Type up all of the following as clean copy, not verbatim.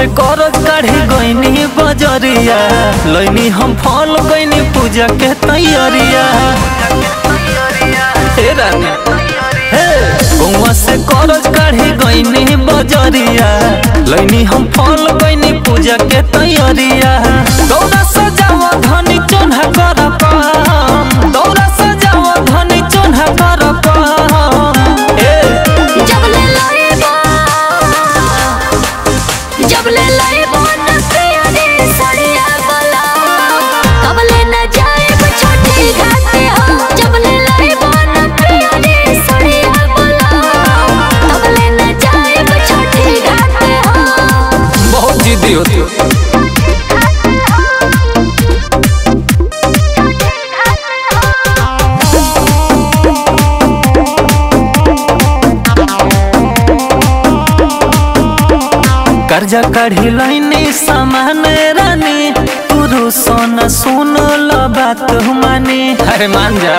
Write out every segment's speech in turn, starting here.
से कर काढ़ी गईनी बजरिया लैनी हम फल गईनी पूजा के तैयारिया गौवा से कर काढ़ी गईनी बजरिया लैनी हम फल गईनी पूजा के तैयारिया दौड़ा सजाव धनी चोन्हा कर पाम दौड़ा सजाव धनी चोन्हा कर पाम जबले लाइबा जबले लाइबा ना पियारी सदिया बला कबले न जाए छोटी घाटे हो जबले लाइबा ना पियारी सदिया बला कबले न जाए छोटी घाटे हो बहुत जिद्दी होती हो कर्जा कढ़ी लाइनी सामान रानी तू सोना सुन ला बात मानी अरे मान जा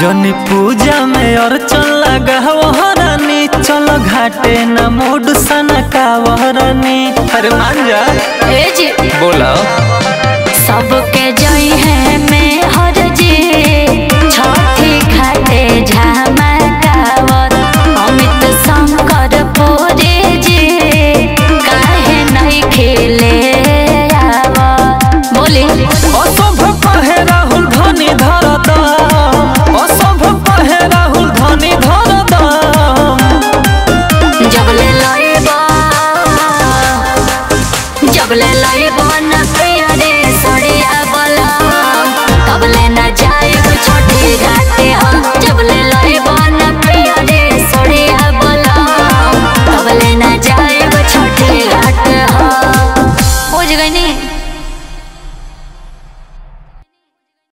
जनी पूजा में और चला गहरानी चल घाटे न मोड सना का वहरानी अरे मान जा ए जी बोला सबके जय है मैं हर जी छठी घाटे झामा गावत अमित शंकर पोरे जी काहे नहीं खेले आवत बोले असभ कहे राहुल धनी धरत जबले लाइबा